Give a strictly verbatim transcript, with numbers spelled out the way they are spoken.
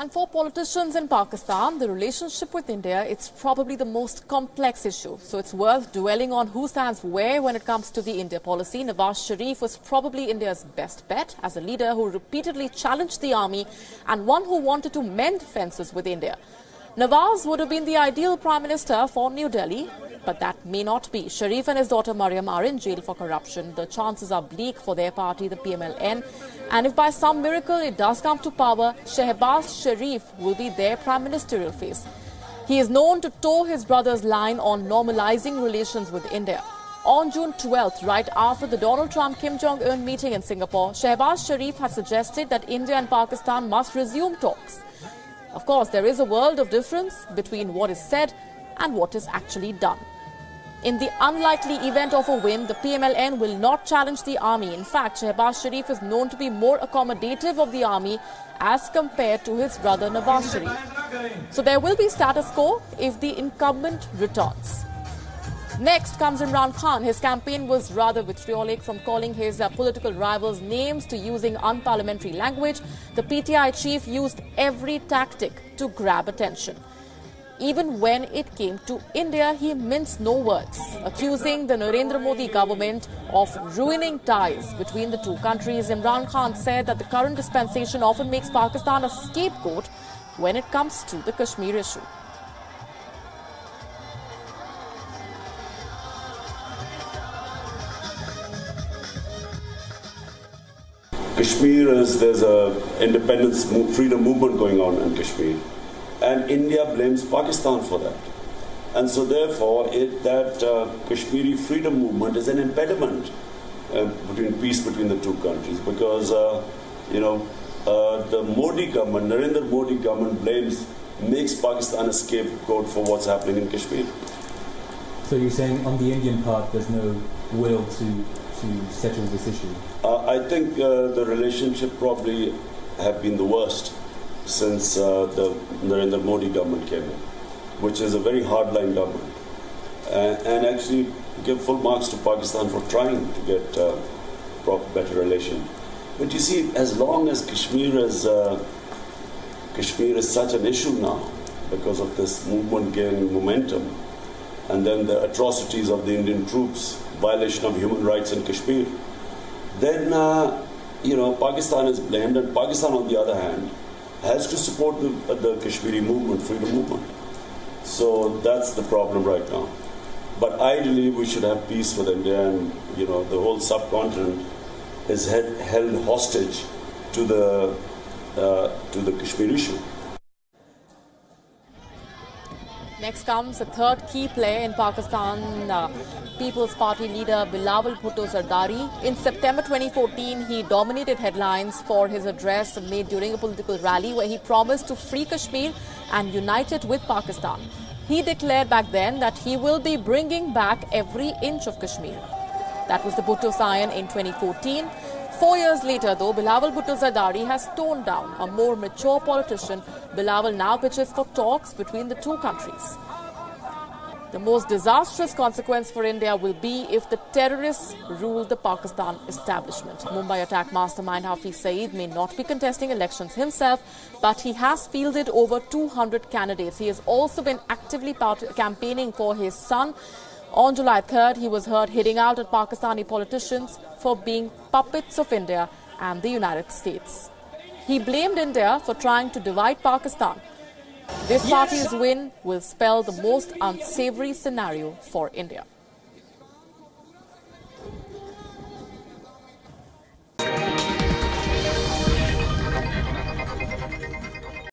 And for politicians in Pakistan, the relationship with India is probably the most complex issue. So it's worth dwelling on who stands where when it comes to the India policy. Nawaz Sharif was probably India's best bet as a leader who repeatedly challenged the army and one who wanted to mend fences with India. Nawaz would have been the ideal Prime Minister for New Delhi, but that may not be. Sharif and his daughter Mariam are in jail for corruption. The chances are bleak for their party, the P M L N. And if by some miracle it does come to power, Shehbaz Sharif will be their prime ministerial face. He is known to toe his brother's line on normalizing relations with India. On June twelfth, right after the Donald Trump-Kim Jong-un meeting in Singapore, Shehbaz Sharif has suggested that India and Pakistan must resume talks. Of course, there is a world of difference between what is said and what is actually done. In the unlikely event of a win, the P M L N will not challenge the army. In fact, Shehbaz Sharif is known to be more accommodative of the army as compared to his brother Nawaz Sharif. So there will be status quo if the incumbent returns. Next comes Imran Khan. His campaign was rather vitriolic, from calling his uh, political rivals names to using unparliamentary language. The P T I chief used every tactic to grab attention. Even when it came to India, he minced no words, accusing the Narendra Modi government of ruining ties between the two countries. Imran Khan said that the current dispensation often makes Pakistan a scapegoat when it comes to the Kashmir issue. Kashmir is, there's a independence, freedom movement going on in Kashmir. And India blames Pakistan for that. And so therefore, it, that uh, Kashmiri freedom movement is an impediment uh, between peace between the two countries, because, uh, you know, uh, the Modi government, Narendra Modi government blames, makes Pakistan a scapegoat for what's happening in Kashmir. So you're saying on the Indian part, there's no will to, to settle this issue? Uh, I think uh, the relationship probably have been the worst since uh, the Narendra Modi government came in, which is a very hardline government. Uh, and actually give full marks to Pakistan for trying to get uh, proper, better relation. But you see, as long as Kashmir is, uh, Kashmir is such an issue now, because of this movement gaining momentum, and then the atrocities of the Indian troops, violation of human rights in Kashmir, then, uh, you know, Pakistan is blamed, and Pakistan, on the other hand, has to support the, the Kashmiri movement, freedom movement. So that's the problem right now. But ideally, we should have peace with India, and you know, the whole subcontinent is he held hostage to the uh, to the Kashmir issue. Next comes the third key player in Pakistan, uh, People's Party leader Bilawal Bhutto Zardari. In September twenty fourteen, he dominated headlines for his address made during a political rally where he promised to free Kashmir and unite it with Pakistan. He declared back then that he will be bringing back every inch of Kashmir. That was the Bhutto scion in twenty fourteen. Four years later, though, Bilawal Bhutto Zardari has toned down. A more mature politician, Bilawal now pitches for talks between the two countries. The most disastrous consequence for India will be if the terrorists rule the Pakistan establishment. Mumbai attack mastermind Hafiz Saeed may not be contesting elections himself, but he has fielded over two hundred candidates. He has also been actively campaigning for his son. On July third, he was heard hitting out at Pakistani politicians for being puppets of India and the United States. He blamed India for trying to divide Pakistan. This party's win will spell the most unsavory scenario for India.